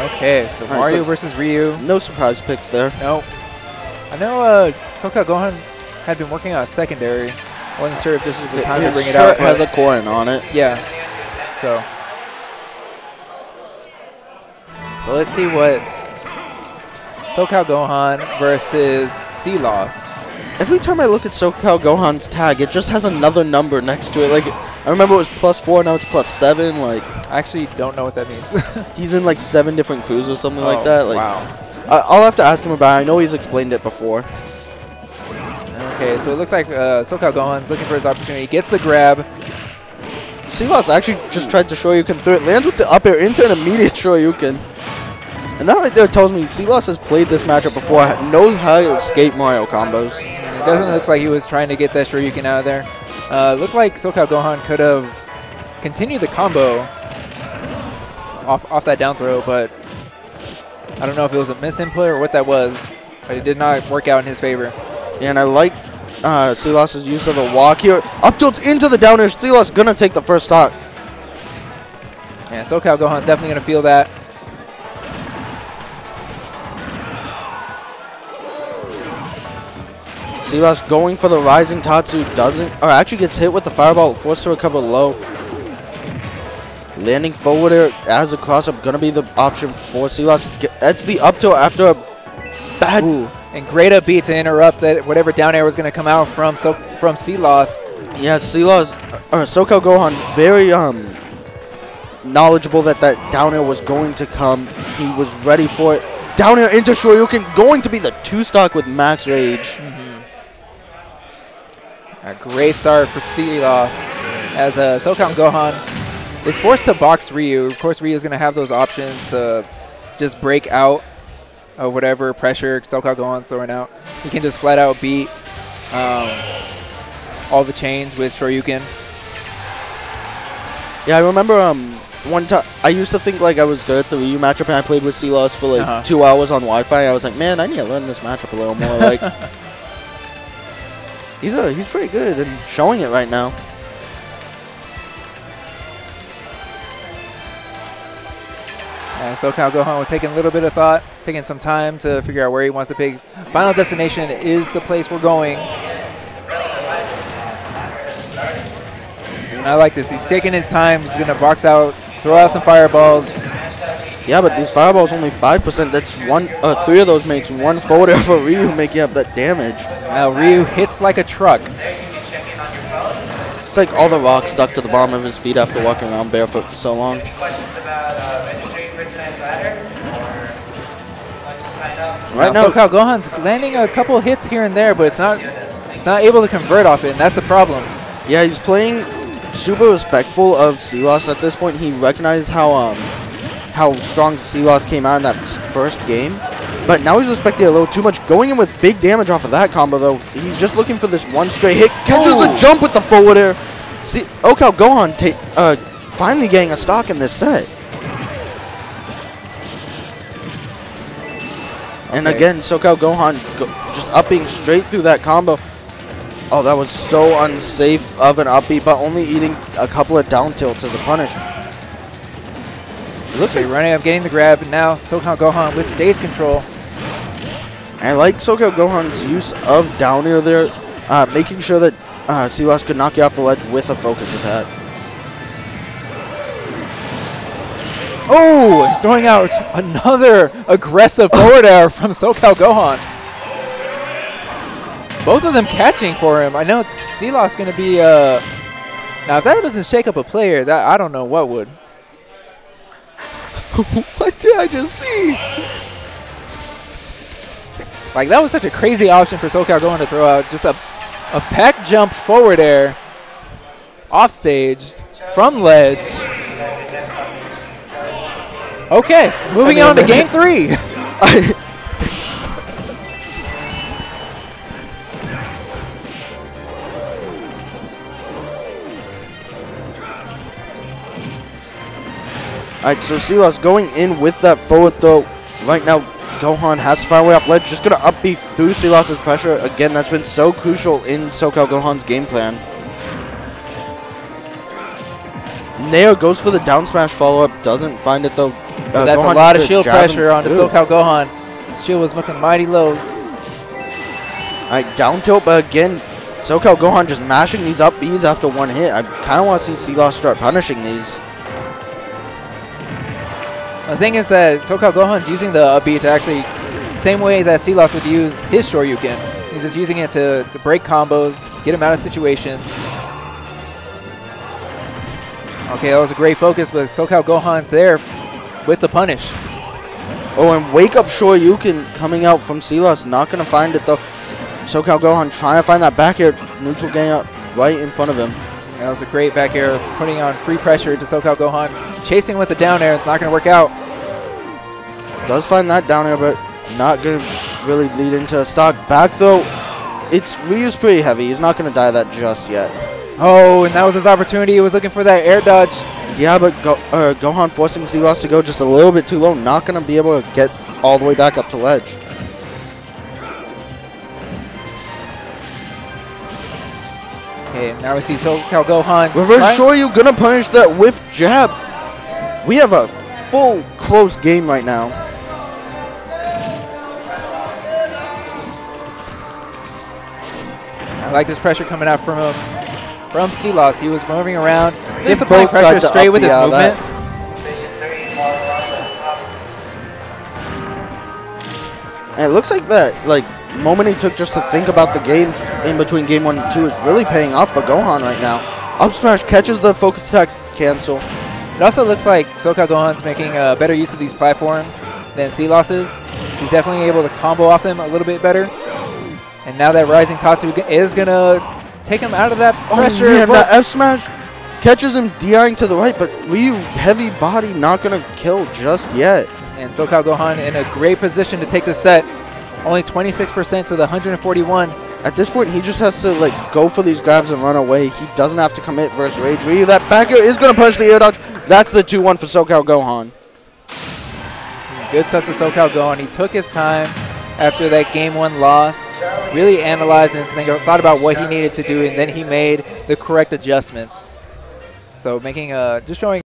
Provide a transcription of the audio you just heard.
Okay, so right, Mario versus Ryu. No surprise picks there. Nope. I know Sokka Gohan had been working on a secondary. I wasn't sure if this was the time to bring it out. It has a coin on it. Yeah. So let's see what SoCal Gohan versus SeaLoss. Every time I look at SoCal Gohan's tag, it just has another number next to it. Like, I remember it was +4, now it's +7. Like, I actually don't know what that means. He's in like 7 different crews or something like that. Like, wow. I'll have to ask him about it. I know he's explained it before. Okay, so it looks like SoCal Gohan's looking for his opportunity. Gets the grab. SeaLoss actually just tried to Shoryuken through it. Lands with the up air into an immediate Shoryuken. And that right there tells me SeaLoss has played this matchup before, knows how to escape Mario combos. It doesn't look like he was trying to get that Shoryuken out of there. Looked like SoCal Gohan could have continued the combo off that down throw, but I don't know if it was a misinput or what that was, but it did not work out in his favor. Yeah, and I like SeaLoss's use of the walk here. Up tilt into the down air. SeaLoss gonna take the first stock. Yeah, SoCal Gohan definitely gonna feel that. SeaLoss going for the rising Tatsu, actually gets hit with the fireball, forced to recover low. Landing forward air as a cross up, gonna be the option for SeaLoss. That's the up tilt after a bad. Ooh. And great up B to interrupt that whatever down air was gonna come out from SeaLoss. Yeah, SeaLoss or SoCal Gohan very knowledgeable that down air was going to come. He was ready for it. Down air into Shoryuken, going to be the 2-stock with max rage. A great start for SeaLoss as SoCal Gohan is forced to box Ryu. Of course, Ryu's going to have those options to just break out of whatever pressure SoCal Gohan's throwing out. He can just flat out beat all the chains with Shoryuken. Yeah, I remember one time I used to think like I was good at the Ryu matchup, and I played with SeaLoss for like 2 hours on Wi-Fi. I was like, man, I need to learn this matchup a little more. Like. He's pretty good and showing it right now. And SoCal Gohan was taking a little bit of thought, taking some time to figure out where he wants to pick. Final destination is the place we're going. And I like this. He's taking his time. He's going to box out, throw out some fireballs. Yeah, but these fireballs only 5%. That's 3 of those makes 1 forward air for Ryu, making up that damage. Now Ryu hits like a truck. It's like all the rocks stuck to the bottom of his feet after walking around barefoot for so long. Right now, SoCal Gohan's landing a couple hits here and there, but it's not able to convert off it, and that's the problem. Yeah, he's playing super respectful of SeaLoss at this point. He recognized how strong SeaLoss came out in that first game. But now he's respecting a little too much. Going in with big damage off of that combo, though. He's just looking for this one straight hit. Catches the jump with the forward air. SoCal Gohan finally getting a stock in this set. Okay. And again, SoCal Gohan just upping straight through that combo. Oh, that was so unsafe of an upbeat, but only eating a couple of down tilts as a punish. Looks like running up, getting the grab, and now SoCal Gohan with stage control. I like SoCal Gohan's use of down air there, making sure that SeaLoss could knock you off the ledge with a focus attack. Oh, throwing out another aggressive forward air from SoCal Gohan. Both of them catching for him. I know SeaLoss going to be... now, if that doesn't shake up a player, that I don't know what would. What did I just see? Like, that was such a crazy option for SoCal Gohan to throw out. Just a back jump forward air off stage from ledge. Okay, moving on to game 3. Alright, so SeaLoss going in with that forward throw. Right now, Gohan has to find a way off ledge. Just going to up B through SeaLoss's pressure. Again, that's been so crucial in SoCal Gohan's game plan. Neo goes for the down smash follow-up. Doesn't find it, though. That's Gohan a lot of shield pressure on SoCal Gohan. His shield was looking mighty low. All right, down tilt, but again, SoCal Gohan just mashing these up Bs after one hit. I kind of want to see SeaLoss start punishing these. The thing is that SoCal Gohan's using the up B to actually, same way that SeaLoss would use his Shoryuken. He's just using it to break combos, get him out of situations. Okay, that was a great focus, but SoCal Gohan there with the punish. Oh, and wake up Shoryuken coming out from SeaLoss. Not going to find it, though. SoCal Gohan trying to find that back air. Neutral gang up right in front of him. That was a great back air, putting on free pressure to SoCal Gohan. Chasing with the down air. It's not going to work out. Does find that down air, but not going to really lead into a stock. Back, though, it's Ryu's pretty heavy. He's not going to die that just yet. Oh, and that was his opportunity. He was looking for that air dodge. Yeah, but Gohan forcing SeaLoss to go just a little bit too low. Not going to be able to get all the way back up to ledge. Okay, now we see SoCal Gohan. Reverse Shoryu gonna punish that whiff jab. We have a full close game right now. I like this pressure coming out from him. From SeaLoss. He was moving around. Just applying pressure straight with his movement. And it looks like that, like, moment he took just to think about the game in between game 1 and 2 is really paying off for Gohan right now. Up smash catches the focus attack cancel. It also looks like SoCal Gohan's making better use of these platforms than SeaLoss is. He's definitely able to combo off them a little bit better. And now that rising Tatsu is going to take him out of that pressure. Oh man, that F smash catches him DIing to the right, but Ryu heavy body not going to kill just yet. And SoCal Gohan in a great position to take the set. Only 26% to the 141. At this point, he just has to like go for these grabs and run away. He doesn't have to commit versus Rage Ryu. That back air is going to punch the air dodge. That's the 2-1 for SoCal Gohan. Good stuff to SoCal Gohan. He took his time after that Game 1 loss. Really analyzed and thought about what he needed to do, and then he made the correct adjustments. So making just showing